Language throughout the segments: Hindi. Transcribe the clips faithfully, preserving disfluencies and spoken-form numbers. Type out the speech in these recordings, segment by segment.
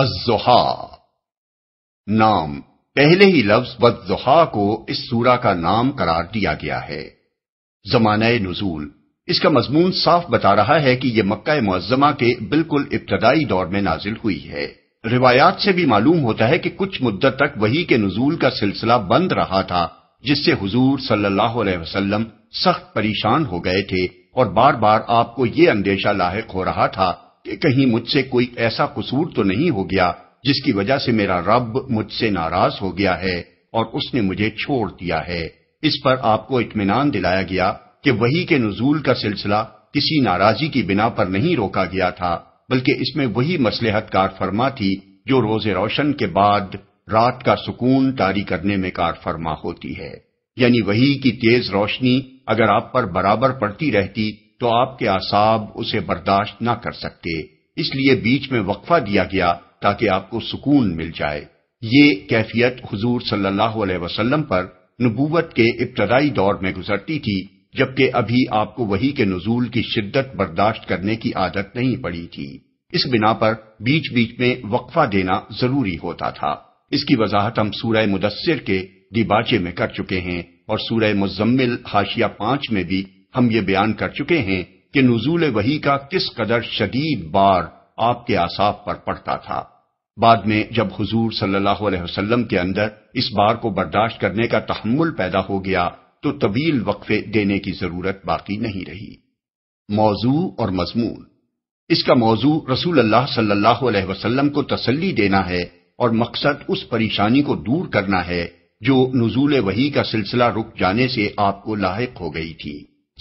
अज़्ज़ुहा। नाम, पहले ही लफ्ज वज़्ज़ुहा को इस सूरा का नाम करार दिया गया है। ज़माने नुज़ूल, इसका मजमून साफ बता रहा है कि यह मक्का मुअज़्ज़मा के बिल्कुल इब्तदाई दौर में नाजिल हुई है। रिवायात से भी मालूम होता है कि कुछ मुद्दत तक वही के नुज़ूल का सिलसिला बंद रहा था, जिससे हुजूर सल्लल्लाहु अलैहि वसल्लम सख्त परेशान हो गए थे और बार बार आपको ये अंदेशा लाहिक हो रहा था कि कहीं मुझसे कोई ऐसा कसूर तो नहीं हो गया जिसकी वजह से मेरा रब मुझसे नाराज हो गया है और उसने मुझे छोड़ दिया है। इस पर आपको इत्मीनान दिलाया गया कि वही के नुज़ूल का सिलसिला किसी नाराजी की बिना पर नहीं रोका गया था, बल्कि इसमें वही मसलहत कार फरमा थी जो रोज़े रोशन के बाद रात का सुकून तारी करने में कार फरमा होती है। यानी वही की तेज रोशनी अगर आप पर बराबर पड़ती रहती तो आपके आसाब उसे बर्दाश्त ना कर सकते, इसलिए बीच में वक्फा दिया गया ताकि आपको सुकून मिल जाए। ये कैफियत हुजूर सल्लल्लाहु अलैहि वसल्लम पर नबूवत के इब्तदाई दौर में गुजरती थी, जबकि अभी आपको वही के नुज़ूल की शिद्दत बर्दाश्त करने की आदत नहीं पड़ी थी। इस बिना पर बीच बीच में वक्फा देना जरूरी होता था। इसकी वजाहत हम सूरह मुदस्सिर के दिबाचे में कर चुके हैं और सूरह मुज़म्मिल हाशिया पांच में भी हम ये बयान कर चुके हैं कि नुज़ूल वही का किस कदर शदीद बार आपके आसाब पर पड़ता था। बाद में जब हुजूर सल्लल्लाहु अलैहि वसल्लम के अंदर इस बार को बर्दाश्त करने का तहम्मुल पैदा हो गया तो तवील वक्फे देने की जरूरत बाकी नहीं रही। मौजू और मजमून, इसका मौजू रसूलुल्लाह सल्लल्लाहु अलैहि वसल्लम को तसल्ली देना है और मकसद उस परेशानी को दूर करना है जो नुज़ूल वही का सिलसिला रुक जाने से आपको लाहिक हो गई थी।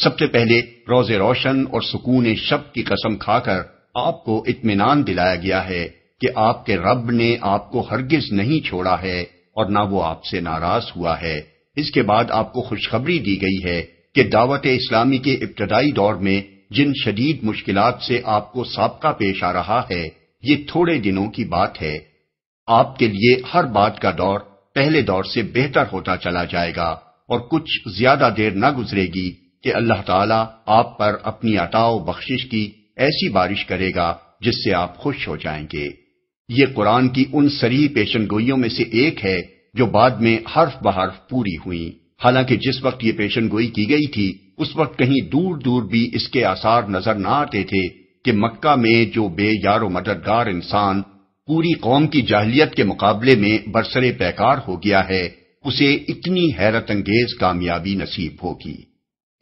सबसे पहले रोज़े रोशन और सुकून शब की कसम खाकर आपको इत्मीनान दिलाया गया है कि आपके रब ने आपको हरगिज नहीं छोड़ा है और ना वो आपसे नाराज हुआ है। इसके बाद आपको खुशखबरी दी गई है कि दावत इस्लामी के इब्तदाई दौर में जिन शदीद मुश्किलात से आपको साबका पेश आ रहा है, ये थोड़े दिनों की बात है। आपके लिए हर बात का दौर पहले दौर से बेहतर होता चला जाएगा और कुछ ज्यादा देर न गुजरेगी कि अल्लाह ताला आप पर अपनी अता व बख्शिश की ऐसी बारिश करेगा जिससे आप खुश हो जाएंगे। ये कुरान की उन सरीह पेशन गोइयों में से एक है जो बाद में हर्फ बहर्फ पूरी हुई। हालांकि जिस वक्त ये पेशन गोई की गई थी उस वक्त कहीं दूर दूर भी इसके आसार नजर न आते थे कि मक्का में जो बेयार व मददगार इंसान पूरी कौम की जाहिलियत के मुकाबले में बरसरे पैकार हो गया है, उसे इतनी हैरत अंगेज कामयाबी नसीब होगी।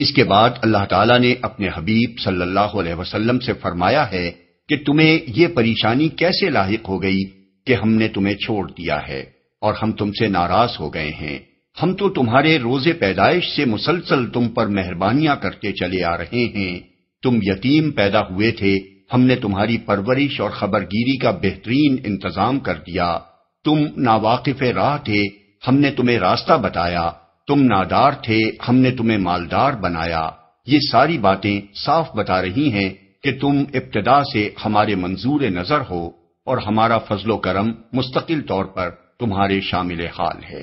इसके बाद अल्लाह ताला ने अपने हबीब सल्लल्लाहु अलैहि वसल्लम से फरमाया है कि तुम्हें ये परेशानी कैसे लाहिक हो गई कि हमने तुम्हें छोड़ दिया है और हम तुमसे नाराज हो गए हैं। हम तो तुम्हारे रोजे पैदाइश से मुसलसल तुम पर मेहरबानियां करते चले आ रहे हैं। तुम यतीम पैदा हुए थे, हमने तुम्हारी परवरिश और खबरगिरी का बेहतरीन इंतजाम कर दिया। तुम नावाकिफ राह थे, हमने तुम्हें रास्ता बताया। तुम नादार थे, हमने तुम्हें मालदार बनाया। ये सारी बातें साफ बता रही हैं कि तुम इब्तिदा से हमारे मंजूर नजर हो और हमारा फजलो करम मुस्तकिल तौर पर तुम्हारे शामिल हाल है।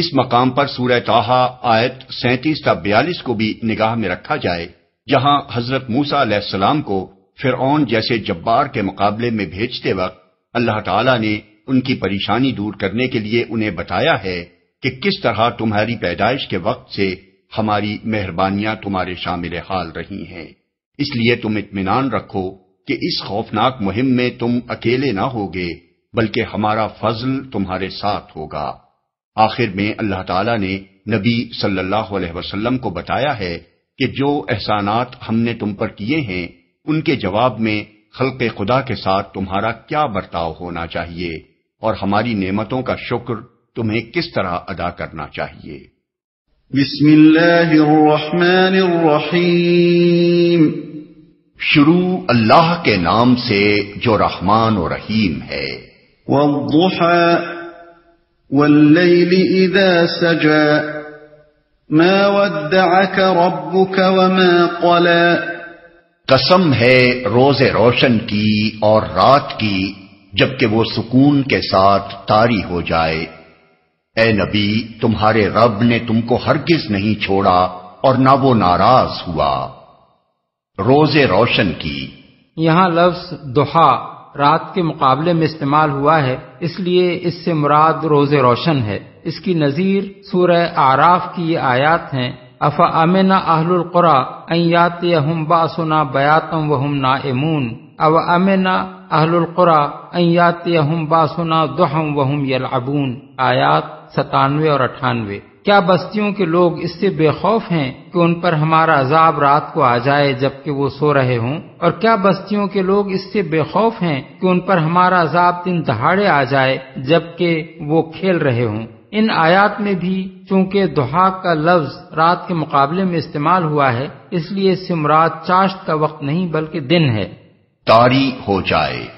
इस मकाम पर सूरह ताहा आयत सैंतीस ता बयालीस को भी निगाह में रखा जाए, जहां हजरत मूसा अलैहिस्सलाम को फिरौन जैसे जब्बार के मुकाबले में भेजते वक्त अल्लाह ताला ने उनकी परेशानी दूर करने के लिए उन्हें बताया है कि किस तरह तुम्हारी पैदाइश के वक्त से हमारी मेहरबानियां तुम्हारे शामिल हाल रही हैं। इसलिए तुम इत्मीनान रखो कि इस खौफनाक मुहिम में तुम अकेले ना होगे, बल्कि हमारा फजल तुम्हारे साथ होगा। आखिर में अल्लाह ताला ने नबी सल्लल्लाहु अलैहि वसल्लम को बताया है कि जो एहसानात हमने तुम पर किए हैं उनके जवाब में खल्के खुदा के साथ तुम्हारा क्या बर्ताव होना चाहिए और हमारी नेमतों का शुक्र तुम्हें किस तरह अदा करना चाहिए। बिस्मिल्लाहिर्रहमानिर्रहीम। शुरू अल्लाह के नाम से जो रहमान और रहीम है। वद्दुहा वल्लैलि इज़ा सजा मा वद्दअक रब्बुक वमा क़ला। कसम है रोज़े रोशन की और रात की, जबकि वो सुकून के साथ तारी हो जाए। ए नबी, तुम्हारे रब ने तुमको हरगिज नहीं छोड़ा और ना वो नाराज हुआ। रोज़े रोशन की, यहाँ लफ्ज़ दुहा रात के मुकाबले में इस्तेमाल हुआ है, इसलिए इससे मुराद रोज़े रोशन है। इसकी नज़ीर सूरह आराफ की ये आयात हैं, अफ़ा अमिना अहलुल क़ुरा अन यातियहुम बासुना बयातम वहुम नाइमून अव अमिना अहलुल क़ुरा अन यातियहुम बासुना दुहम वहुम यलअबून। आयात सतानवे और अठानवे। क्या बस्तियों के लोग इससे बेखौफ हैं कि उन पर हमारा अजाब रात को आ जाए जबकि वो सो रहे हों, और क्या बस्तियों के लोग इससे बेखौफ हैं कि उन पर हमारा अजाब दिन दहाड़े आ जाए जबकि वो खेल रहे हों। इन आयात में भी चूंकि दुहा का लफ्ज रात के मुकाबले में इस्तेमाल हुआ है, इसलिए इससे मुराद चाश्त का वक्त नहीं बल्कि दिन है। तारी हो जाए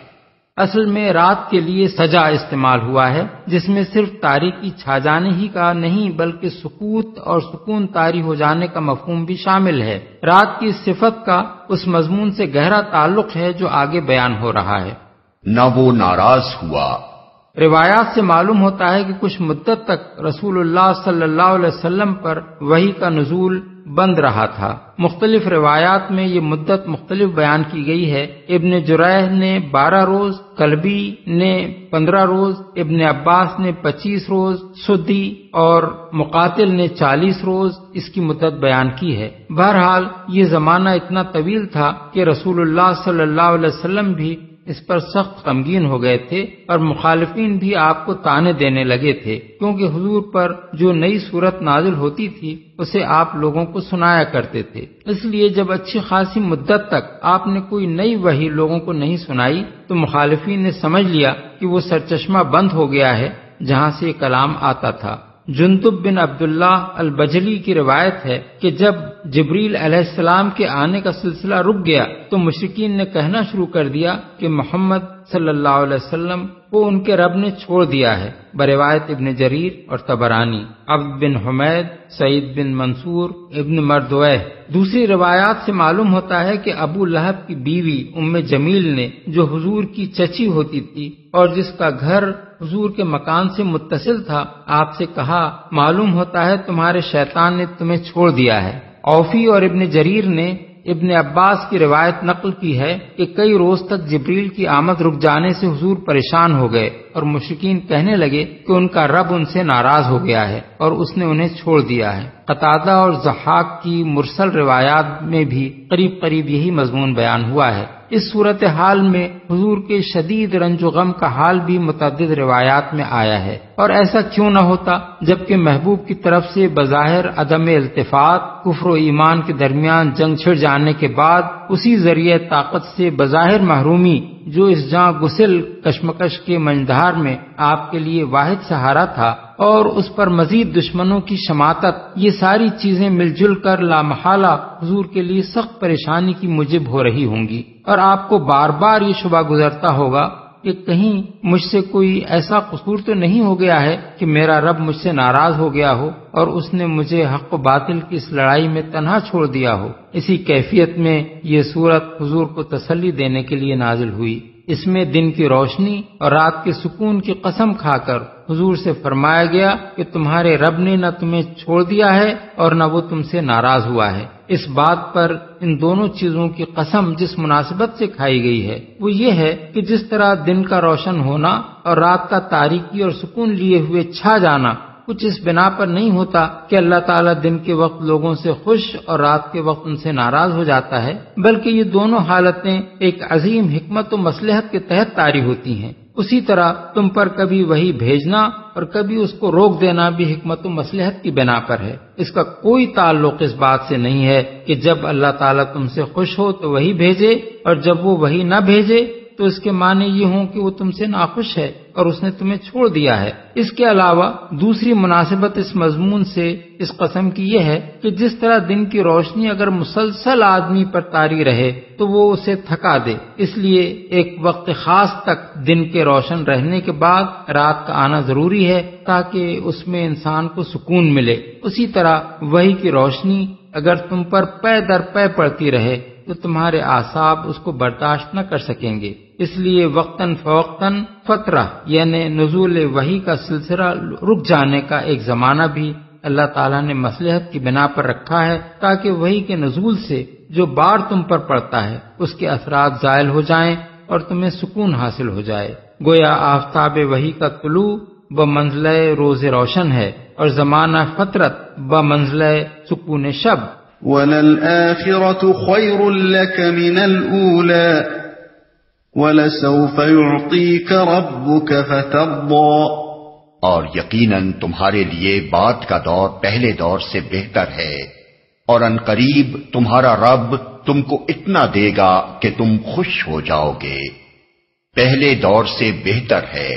असल में रात के लिए सजा इस्तेमाल हुआ है, जिसमें सिर्फ तारीकी छा जाने ही का नहीं बल्कि सुकूत और सुकून तारी हो जाने का मफहूम भी शामिल है। रात की इस सिफत का उस मजमून से गहरा ताल्लुक है जो आगे बयान हो रहा है। ना वो नाराज हुआ। रिवायात से मालूम होता है कि कुछ मुद्दत तक रसूलुल्लाह सल्लल्लाहु अलैहि वसल्लम पर वही का नुजूल बंद रहा था। मुख्तलिफ रिवायात में ये मुद्दत मुख्तलिफ बयान की गई है। इब्न जुरैह ने बारह रोज, कलबी ने पंद्रह रोज, इब्न अब्बास ने पच्चीस रोज, सुद्दी और मुकातिल ने चालीस रोज इसकी मुद्दत बयान की है। बहरहाल ये जमाना इतना तवील था कि रसूलुल्लाह सल्लल्लाहु अलैहि वसल्लम भी इस पर सख्त गमगीन हो गए थे और मुखालिफिन भी आपको ताने देने लगे थे, क्योंकि हुजूर पर जो नई सूरत नाजिल होती थी उसे आप लोगों को सुनाया करते थे। इसलिए जब अच्छी खासी मुद्दत तक आपने कोई नई वही लोगों को नहीं सुनाई तो मुखालिफिन ने समझ लिया कि वो सरचश्मा बंद हो गया है जहाँ से ये कलाम आता था। जुंदुब बिन अब्दुल्लाह अल बजली की रिवायत है कि जब जिब्रील अलैहिस्सलाम के आने का सिलसिला रुक गया तो मुशरिकीन ने कहना शुरू कर दिया कि मोहम्मद सल्लल्लाहु अलैहि वसल्लम को उनके रब ने छोड़ दिया है। बरिवायत इब्न जरीर और तबरानी, अब्द बिन हुमैद, सईद बिन मंसूर, इब्न मरदोह। दूसरी रिवायात से मालूम होता है कि अबू लहब की बीवी उम्मे जमील ने, जो हुजूर की चची होती थी और जिसका घर हुजूर के मकान से मुत्तसिल था, आपसे कहा मालूम होता है तुम्हारे शैतान ने तुम्हें छोड़ दिया है। औफी और इब्न जरीर ने इब्न अब्बास की रिवायत नकल की है कि कई रोज तक जिब्रील की आमद रुक जाने से हुजूर परेशान हो गए और मुशरिकीन कहने लगे कि उनका रब उनसे नाराज हो गया है और उसने उन्हें छोड़ दिया है। कतादा और ज़हाक की मुरसल रिवायात में भी करीब करीब यही मजमून बयान हुआ है। इस सूरत हाल में हुजूर के शदीद रंज गम का हाल भी मुतअद्दिद रिवायात में आया है, और ऐसा क्यों न होता जबकि महबूब की तरफ से बज़ाहिर अदम इल्तिफात, कुफ्र और ईमान के दरमियान जंग छिड़ जाने के बाद उसी जरिए ताकत से बज़ाहिर महरूमी, जो इस जहाँ गुसिल कशमकश के मंझधार में आपके लिए वाहिद सहारा था, और उस पर मजीद दुश्मनों की शमातत, ये सारी चीजें मिलजुल कर लामहाला हुजूर के लिए सख्त परेशानी की मुजिब हो रही होंगी। और आपको बार बार ये शुबा गुजरता होगा कि कहीं मुझसे कोई ऐसा कसूर तो नहीं हो गया है कि मेरा रब मुझसे नाराज हो गया हो और उसने मुझे हक व बातिल की इस लड़ाई में तन्हा छोड़ दिया हो। इसी कैफियत में ये सूरत हुजूर को तसल्ली देने के लिए नाजिल हुई। इसमें दिन की रोशनी और रात के सुकून की कसम खाकर हुजूर से फरमाया गया कि तुम्हारे रब ने न तुम्हें छोड़ दिया है और न वो तुमसे नाराज हुआ है। इस बात पर इन दोनों चीजों की कसम जिस मुनासिबत से खाई गई है वो ये है कि जिस तरह दिन का रोशन होना और रात का तारीकी और सुकून लिए हुए छा जाना कुछ इस बिना पर नहीं होता कि अल्लाह ताला दिन के वक्त लोगों से खुश और रात के वक्त उनसे नाराज हो जाता है, बल्कि ये दोनों हालतें एक अजीम हिकमत और मसलहत के तहत तारी होती हैं। उसी तरह तुम पर कभी वही भेजना और कभी उसको रोक देना भी हिकमत और मसलहत की बिना पर है। इसका कोई ताल्लुक इस बात से नहीं है कि जब अल्लाह ताला तुमसे खुश हो तो वही भेजे और जब वो वही न भेजे तो इसके माने ये हों कि वो तुमसे नाखुश है और उसने तुम्हें छोड़ दिया है। इसके अलावा दूसरी मुनासिबत इस मजमून से इस कसम की ये है कि जिस तरह दिन की रोशनी अगर मुसलसल आदमी पर तारी रहे तो वो उसे थका दे, इसलिए एक वक्त खास तक दिन के रोशन रहने के बाद रात का आना जरूरी है ताकि उसमें इंसान को सुकून मिले। उसी तरह वही की रोशनी अगर तुम पर पै दर पै पड़ती रहे तो तुम्हारे आसाब उसको बर्दाश्त न कर सकेंगे। इसलिए वक्तन फवक्तन फतरा यानी नुजूल वही का सिलसिला रुक जाने का एक जमाना भी अल्लाह ताला ने मसलहत की बिना पर रखा है ताकि वही के नुजूल से जो बार तुम पर पड़ता है उसके असरात जायल हो जाएं और तुम्हें सुकून हासिल हो जाए। गोया आफताब वही का तुलू ब मंज़िल रोज़ रोशन है और जमाना फतरत ब मंज़िल सुकून शब। वलआखिरतु खैरुल लक मिनल ऊला वलसौफ युअतीक रब्बुक फतर्दा। और यकीनन तुम्हारे लिए बाद का दौर पहले दौर से बेहतर है और अनकरीब तुम्हारा रब तुमको इतना देगा कि तुम खुश हो जाओगे। पहले दौर से बेहतर है।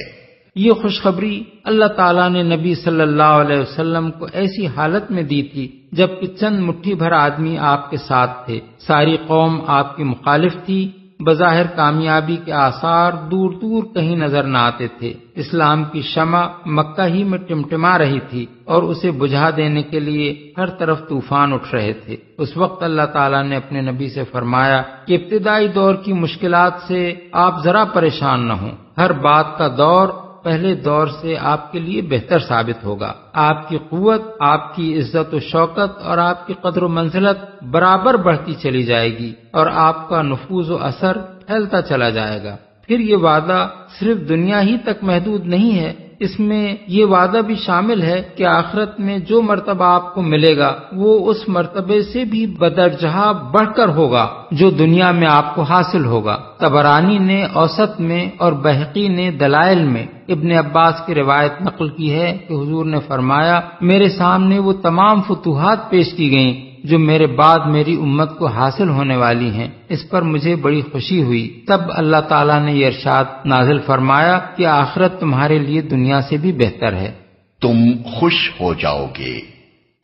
ये खुशखबरी अल्लाह ताला ने नबी सल्लल्लाहु अलैहि वसल्लम को ऐसी हालत में दी थी जबकि चंद मुट्ठी भर आदमी आपके साथ थे, सारी कौम आपकी मुखालिफ थी। बज़ाहिर कामयाबी के आसार दूर दूर कहीं नजर न आते थे। इस्लाम की शमा मक्का ही में टिमटिमा रही थी और उसे बुझा देने के लिए हर तरफ तूफान उठ रहे थे। उस वक्त अल्लाह ताला ने अपने नबी से फरमाया कि इब्तिदाई दौर की मुश्किलात से आप जरा परेशान न हों, हर बात का दौर पहले दौर से आपके लिए बेहतर साबित होगा। आपकी कुव्वत, आपकी इज्जत व शौकत और आपकी कदर मंजिलत बराबर बढ़ती चली जाएगी और आपका नफूज व असर फैलता चला जाएगा। फिर ये वादा सिर्फ दुनिया ही तक महदूद नहीं है, इसमें ये वादा भी शामिल है कि आखिरत में जो मर्तबा आपको मिलेगा वो उस मर्तबे से भी बदरजहा बढ़कर होगा जो दुनिया में आपको हासिल होगा। तबरानी ने औसत में और बहकी ने दलाइल में इब्ने अब्बास की रिवायत नकल की है कि हुजूर ने फरमाया, मेरे सामने वो तमाम फतूहात पेश की गयी जो मेरे बाद मेरी उम्मत को हासिल होने वाली हैं। इस पर मुझे बड़ी खुशी हुई। तब अल्लाह ताला ने ये इरशाद नाजिल फरमाया कि आखिरत तुम्हारे लिए दुनिया से भी बेहतर है, तुम खुश हो जाओगे।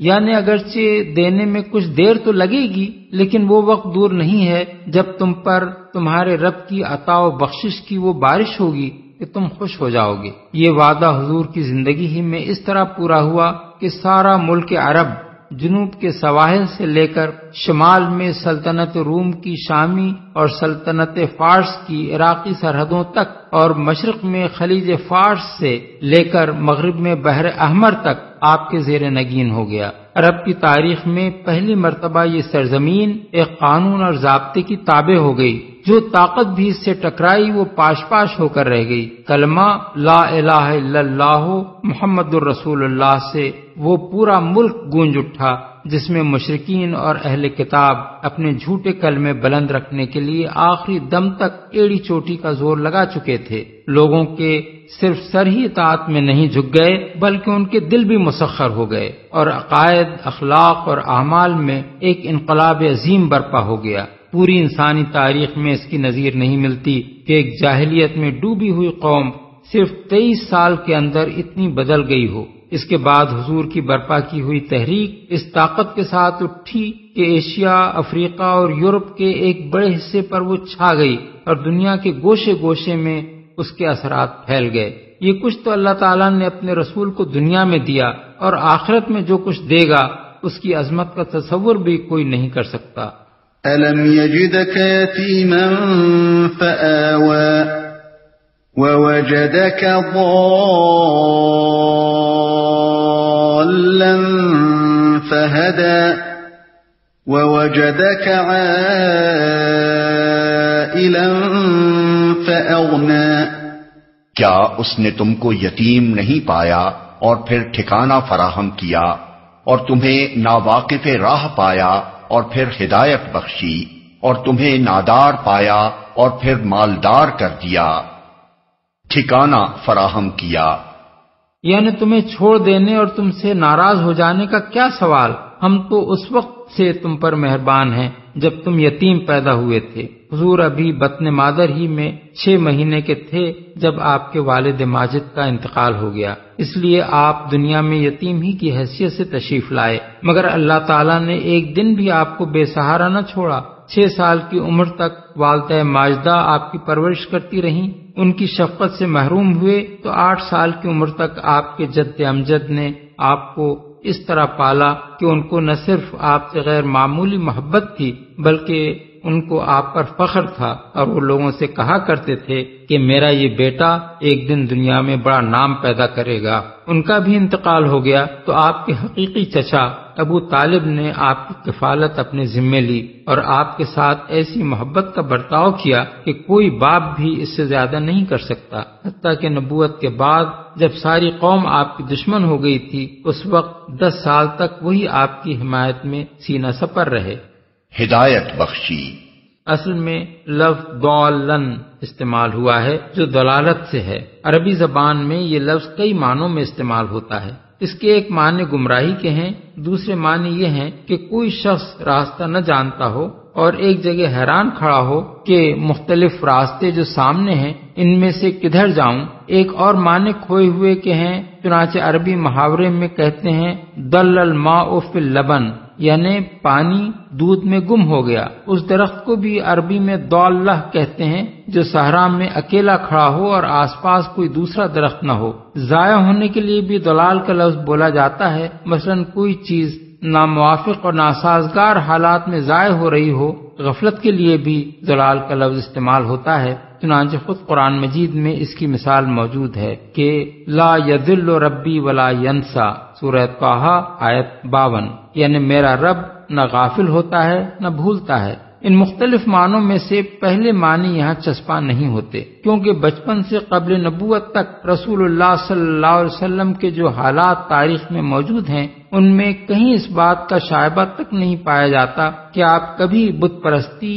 यानी अगरचे देने में कुछ देर तो लगेगी लेकिन वो वक्त दूर नहीं है जब तुम पर तुम्हारे रब की अता व बख्शिश की वो बारिश होगी कि तुम खुश हो जाओगे। ये वादा हुजूर की जिंदगी ही में इस तरह पूरा हुआ कि सारा मुल्क अरब जुनूब के सवाहिल से लेकर शुमाल में सल्तनत रूम की शामी और सल्तनत फारस की इराकी सरहदों तक और मशरक में खलीज फारस से लेकर मगरिब में बहर अहमर तक आपके जेर नगीन हो गया। अरब की तारीख में पहली मर्तबा ये सरजमीन एक कानून और ज़ाब्ते की ताबे हो गई। जो ताकत भी इससे टकराई वो पाश पाश होकर रह गई। कलमा ला इलाहा इल्लल्लाह मुहम्मदुर रसूलुल्लाह से वो पूरा मुल्क गूंज उठा जिसमें मुशरिकीन और अहले किताब अपने झूठे कलमे बुलंद रखने के लिए आखिरी दम तक एड़ी चोटी का जोर लगा चुके थे। लोगों के सिर्फ सर ही इताअत में नहीं झुक गए बल्कि उनके दिल भी मुसख्खर हो गए और अकायद, अखलाक और अमाल में एक इनकलाब अजीम बर्पा हो गया। पूरी इंसानी तारीख में इसकी नज़ीर नहीं मिलती कि एक जाहिलियत में डूबी हुई कौम सिर्फ तेईस साल के अंदर इतनी बदल गई हो। इसके बाद हुजूर की बर्पा की हुई तहरीक इस ताकत के साथ उठी कि एशिया, अफ्रीका और यूरोप के एक बड़े हिस्से पर वो छा गई और दुनिया के गोशे गोशे में उसके असरात फैल गए। ये कुछ तो अल्लाह ताला ने अपने रसूल को दुनिया में दिया और आखिरत में जो कुछ देगा उसकी अजमत का तसव्वुर भी कोई नहीं कर सकता। अलम यजिदक यतीमन फआवा ववजदक ضالا فهدى ووجدك عائلا فأغنى। क्या उसने तुमको यतीम नहीं पाया और फिर ठिकाना फराहम किया और तुम्हें नावाकिफ राह पाया और फिर हिदायत बख्शी और तुम्हें नादार पाया और फिर मालदार कर दिया, ठिकाना फराहम किया। यानी तुम्हें छोड़ देने और तुमसे नाराज हो जाने का क्या सवाल, हम तो उस वक्त से तुम पर मेहरबान हैं जब तुम यतीम पैदा हुए थे। हुजूर अभी बतने मादर ही में छह महीने के थे जब आपके वालिद माजिद का इंतकाल हो गया, इसलिए आप दुनिया में यतीम ही की हैसियत से तशरीफ लाए। मगर अल्लाह ताला ने एक दिन भी आपको बेसहारा न छोड़ा। छह साल की उम्र तक वालदा माजिदा आपकी परवरिश करती रहीं, उनकी शफकत से महरूम हुए तो आठ साल की उम्र तक आपके जद्द अमजद ने आपको इस तरह पाला कि उनको न सिर्फ आपसे गैर मामूली मोहब्बत थी बल्कि उनको आप पर फख्र था और वो लोगों से कहा करते थे कि मेरा ये बेटा एक दिन दुनिया में बड़ा नाम पैदा करेगा। उनका भी इंतकाल हो गया तो आपके हकीकी चचा अबू तालिब ने आपकी किफालत अपने जिम्मे ली और आपके साथ ऐसी मोहब्बत का बर्ताव किया कि कोई बाप भी इससे ज्यादा नहीं कर सकता। हत्ता कि नबूवत के बाद जब सारी कौम आपकी दुश्मन हो गई थी, उस वक्त दस साल तक वही आपकी हिमायत में सीना सपर रहे। हिदायत बख्शी असल में लफ्ज़ दौलन इस्तेमाल हुआ है जो दलालत से है। अरबी जबान में ये लफ्ज़ कई मानों में इस्तेमाल होता है। इसके एक माने गुमराही के हैं, दूसरे माने ये हैं कि कोई शख्स रास्ता न जानता हो और एक जगह हैरान खड़ा हो कि मुख्तलिफ रास्ते जो सामने हैं इनमें से किधर जाऊं। एक और माने खोए हुए के हैं, चुनाचे अरबी मुहावरे में कहते हैं दल्लल माउ फिल लबन, यानी पानी दूध में गुम हो गया। उस दरख्त को भी अरबी में दौल्लाह कहते हैं जो सहरा में अकेला खड़ा हो और आसपास कोई दूसरा दरख्त न हो। जाया होने के लिए भी दलाल का लफ्ज बोला जाता है। मसलन कोई चीज नामुवाफिक और नासाजगार हालात में जाया हो रही हो, गफलत के लिए भी दलाल का लफ्ज इस्तेमाल होता है। चुनांचे खुद कुरान मजीद में इसकी मिसाल मौजूद है कि ला यदिल्लु रब्बी वला यंसा, सूरह तोहा आयत बावन, यानी मेरा रब न गाफिल होता है न भूलता है। इन मुख्तलिफ मानों में से पहले माने यहाँ चस्पा नहीं होते, क्योंकि बचपन से कब्ल नबूवत तक रसूलुल्लाह सल्लल्लाहु अलैहि वसल्लम के जो हालात तारीख में मौजूद हैं उनमें कहीं इस बात का शायबा तक नहीं पाया जाता कि आप कभी बुत परस्ती,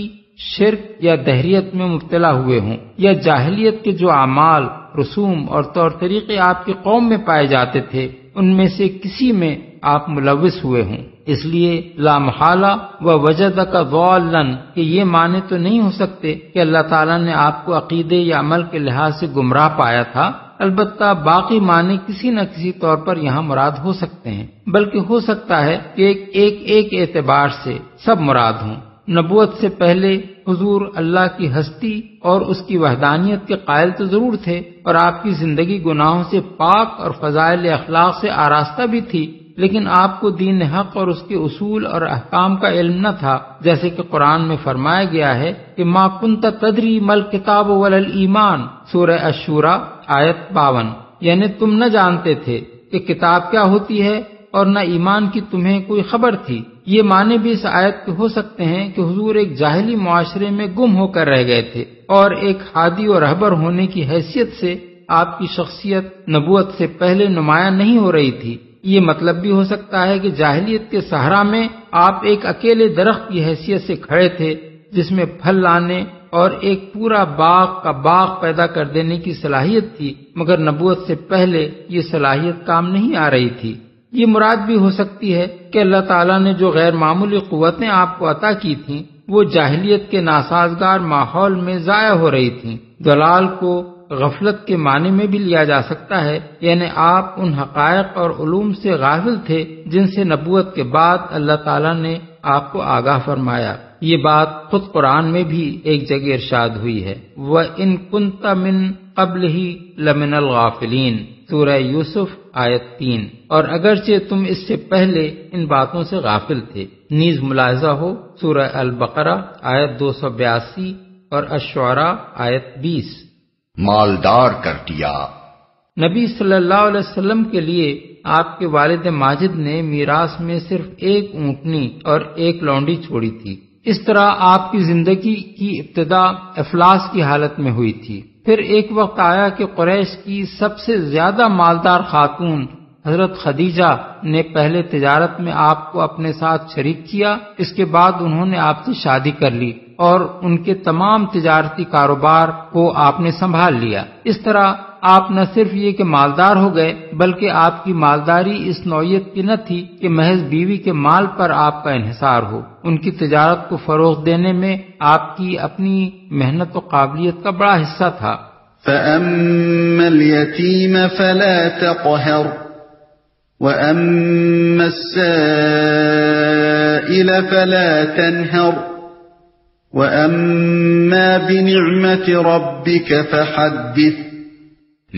शिर्क या दहरियत में मुब्तला हुए हों, या जाहिलियत के जो अमाल, रसूम और तौर तरीके आपकी कौम में पाए जाते थे उनमें से किसी में आप मुलविस हुए हों। इसलिए ला महला व वजद का ज़ालन के ये माने तो नहीं हो सकते कि अल्लाह ताला ने आपको अकीदे या अमल के लिहाज से गुमराह पाया था। अलबत्ता बाकी माने किसी न किसी तौर पर यहाँ मुराद हो सकते हैं, बल्कि हो सकता है कि एक एक, एक एतबार से सब मुराद हों। नबूवत से पहले हुजूर अल्लाह की हस्ती और उसकी वहदानियत के कायल तो जरूर थे, और आपकी जिंदगी गुनाहों से पाक और फजाइल अखलाक से आरास्ता भी थी, लेकिन आपको दीन हक और उसके उसूल और अहकाम का इल्म न था, जैसे कि कुरान में फरमाया गया है कि मा कुंता तदरी मल किताब वलल ईमान, सूरह अशूरा आयत बावन, यानी तुम न जानते थे कि किताब क्या होती है और न ईमान की तुम्हें कोई खबर थी। ये माने भी इस आयत के हो सकते हैं कि हुजूर एक जाहिली मुआशरे में गुम होकर रह गए थे और एक हादी और रहबर होने की हैसियत से आपकी शख्सियत नबूवत से पहले नुमाया नहीं हो रही थी। ये मतलब भी हो सकता है कि जाहिलियत के सहरा में आप एक अकेले दरख्त की हैसियत से खड़े थे जिसमें फल लाने और एक पूरा बाग का बाग पैदा कर देने की सलाहियत थी, मगर नबूवत से पहले ये सलाहियत काम नहीं आ रही थी। ये मुराद भी हो सकती है कि अल्लाह ताला ने जो गैर मामूली कुव्वतें आपको अता की थीं वो जाहिलियत के नासाजगार माहौल में जाया हो रही थीं। दलाल को गफलत के माने में भी लिया जा सकता है, यानी आप उन हकायक और उलूम से गाफिल थे जिनसे नबूवत के बाद अल्लाह ताला ने आपको आगाह फरमाया। ये बात खुद कुरान में भी एक जगह इरशाद हुई है, व इन कुंता मिन कब्ल ही लमिनल गाफिलीन, सूरह यूसुफ आयत तीन, और अगरचे तुम इससे पहले इन बातों से गाफिल थे। नीज मुलाहिजा हो सूरह अल बकरा आयत दो सौ बयासी और अश्शुअरा आयत बीस। मालदार कर दिया। नबी सल्लल्लाहु अलैहि वसल्लम के लिए आपके वालिद माजिद ने मीरास में सिर्फ एक ऊँटनी और एक लौंडी छोड़ी थी। इस तरह आपकी जिंदगी की इब्तदा अफलास की हालत में हुई थी। फिर एक वक्त आया कि कुरैश की सबसे ज्यादा मालदार खातून हजरत खदीजा ने पहले तिजारत में आपको अपने साथ शरीक किया, इसके बाद उन्होंने आपसे शादी कर ली और उनके तमाम तिजारती कारोबार को आपने संभाल लिया। इस तरह आप न सिर्फ ये कि मालदार हो गए, बल्कि आपकी मालदारी इस नौयत की न थी कि महज बीवी के माल पर आपका इन्हिसार हो। उनकी तिजारत को फरोग देने में आपकी अपनी मेहनत और काबिलियत का बड़ा हिस्सा था। فَأَمَّا الْيَتِيمَ فَلَا تَقْهَرْ وَأَمَّا السَّائِلَ فَلَا تَنْهَرْ وَأَمَّا بِنِعْمَةِ رَبِّكَ فَحَدِّثْ।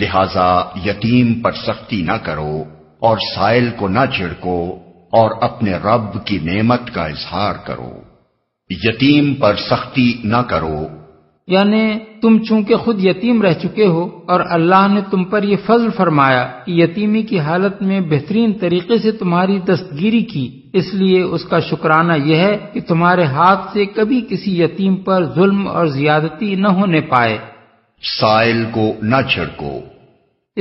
लिहाजा यतीम पर सख्ती न करो और साइल को न झिड़को और अपने रब की नेमत का इजहार करो। यतीम पर सख्ती न करो यानी तुम चूंकि खुद यतीम रह चुके हो और अल्लाह ने तुम पर यह फजल फरमाया कि यतीमी की हालत में बेहतरीन तरीके से तुम्हारी दस्तगीरी की, इसलिए उसका शुक्राना यह है कि तुम्हारे हाथ से कभी किसी यतीम पर जुल्म और ज्यादती न होने पाए। साइल को न छिड़को।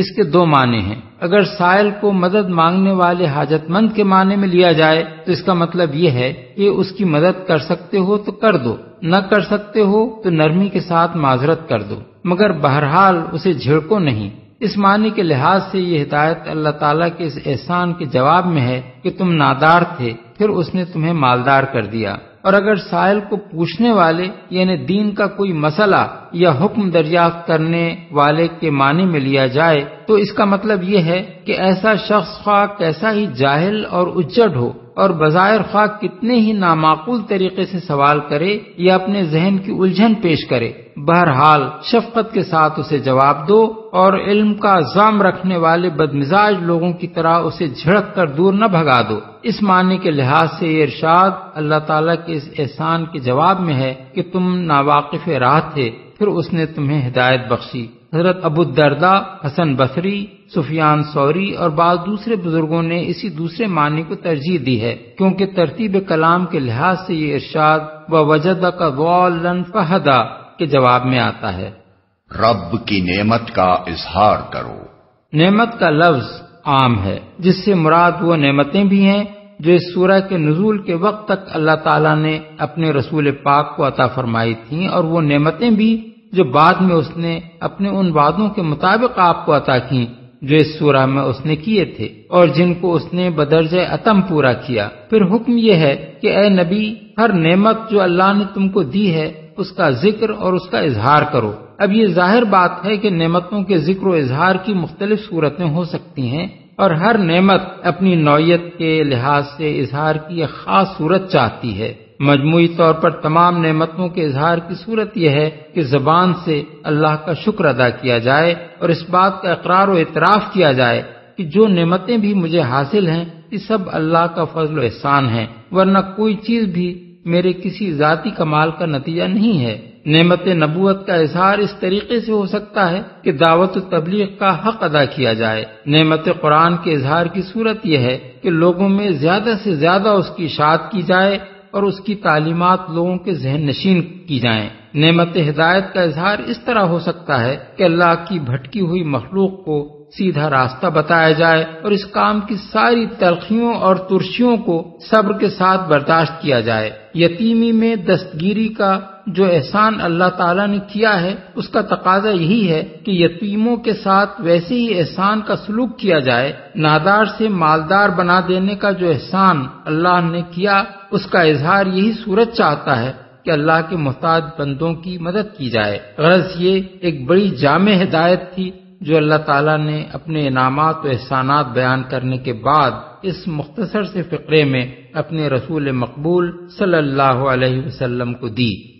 इसके दो माने हैं। अगर साइल को मदद मांगने वाले हाजतमंद के माने में लिया जाए तो इसका मतलब यह है कि उसकी मदद कर सकते हो तो कर दो, न कर सकते हो तो नरमी के साथ माजरत कर दो, मगर बहरहाल उसे झिड़को नहीं। इस माने के लिहाज से ये हिदायत अल्लाह ताला के इस एहसान के जवाब में है कि तुम नादार थे फिर उसने तुम्हें मालदार कर दिया। और अगर साइल को पूछने वाले यानी दीन का कोई मसला या हुक्म दरियाफ्त करने वाले के माने में लिया जाए तो इसका मतलब ये है कि ऐसा शख्स ख्वाह कैसा ही जाहिल और उज्जड हो और बज़ाहिर ख्वाह कितने ही नामाकूल तरीके से सवाल करे या अपने जहन की उलझन पेश करे, बहरहाल शफकत के साथ उसे जवाब दो और इल्म का जाम रखने वाले बदमिजाज लोगों की तरह उसे झिड़क कर दूर न भगा दो। इस मानने के लिहाज से ये इरशाद अल्लाह ताला के इस एहसान के जवाब में है कि तुम नावाकिफ राह थे फिर उसने तुम्हें हिदायत बख्शी। हजरत अबू दर्दा, हसन बसरी, सुफियान सौरी और बाद दूसरे बुजुर्गों ने इसी दूसरे मानी को तरजीह दी है क्योंकि तरतीब कलाम के लिहाज से ये इरशाद व वजदा का वौलन फहदा के जवाब में आता है। रब की नेमत का इजहार करो। नेमत का लफ्ज आम है जिससे मुराद वो नेमतें भी हैं जो इस सूरह के नुज़ूल के वक्त तक अल्लाह ताला ने अपने रसूल पाक को अता फरमाई थीं और वो नेमतें भी जो बाद में उसने अपने उन वादों के मुताबिक आपको अता की जो इस सूरह में उसने किए थे और जिनको उसने बदरजे अतम पूरा किया। फिर हुक्म यह है कि ए नबी, हर नेमत जो अल्लाह ने तुमको दी है उसका जिक्र और उसका इजहार करो। अब ये जाहिर बात है कि नेमतों के जिक्र और इजहार की मुख्तलिफ सूरतें हो सकती हैं और हर नेमत अपनी नौयत के लिहाज से इजहार की एक खास सूरत चाहती है। मजमूई तौर पर तमाम नेमतों के इजहार की सूरत यह है कि जबान से अल्लाह का शुक्र अदा किया जाए और इस बात का इकरार और इतराफ किया जाए कि जो नेमतें भी मुझे हासिल हैं ये सब अल्लाह का फजल और एहसान है, वरना कोई चीज भी मेरे किसी जाती कमाल का नतीजा नहीं है। नेमत नबूवत का इजहार इस तरीके से हो सकता है कि दावत तबलीग का हक अदा किया जाए। नेमत कुरान के इजहार की सूरत यह है कि लोगों में ज्यादा से ज्यादा उसकी इशाअत की जाए और उसकी तालीमात लोगों के जहन नशीन की जाएं। नेमत हिदायत का इजहार इस तरह हो सकता है कि अल्लाह की भटकी हुई मखलूक को सीधा रास्ता बताया जाए और इस काम की सारी तलखियों और तुर्शियों को सब्र के साथ बर्दाश्त किया जाए। यतीमी में दस्तगीरी का जो एहसान अल्लाह ताला ने किया है उसका तकाजा यही है कि यतीमों के साथ वैसे ही एहसान का सलूक किया जाए। नादार से मालदार बना देने का जो एहसान अल्लाह ने किया उसका इजहार यही सूरत चाहता है कि अल्लाह के मोहताज बंदों की मदद की जाए। गर्ज ये एक बड़ी जामे हिदायत थी जो अल्लाह ताला ने अपने इनामात और एहसानात बयान करने के बाद इस मुख्तसर से फ़िक़रे में अपने रसूल मकबूल सल्लल्लाहु अलैहि वसल्लम को दी।